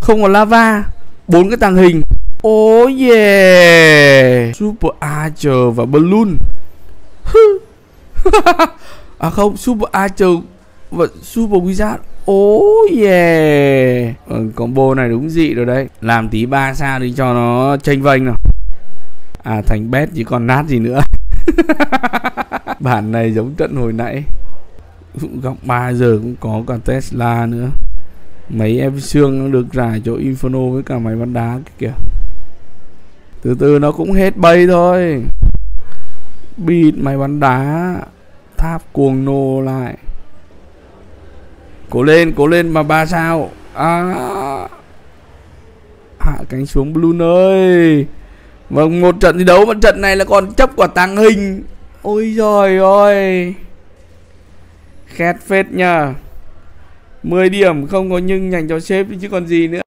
không còn lava, 4 cái tàng hình. Oh yeah, Super Archer và balloon. À không, Super Archer và Super Wizard. Oh yeah, combo này đúng dị rồi đấy. Làm tí 3 sao đi cho nó chênh vênh nào. À thành bét chứ còn nát gì nữa. Bản này giống trận hồi nãy. Góc 3 giờ cũng có cả Tesla nữa. Mấy em xương nó được rải chỗ inferno với cả máy bắn đá kìa. Từ từ nó cũng hết bay thôi. Bịt máy bắn đá, tháp cuồng nô lại. Cố lên mà 3 sao. À, hạ cánh xuống balloon ơi. Vâng, một trận thi đấu mà trận này là còn chấp quả tàng hình. Ôi giời ơi, khét phết nha. 10 điểm không có nhưng dành cho sếp chứ còn gì nữa.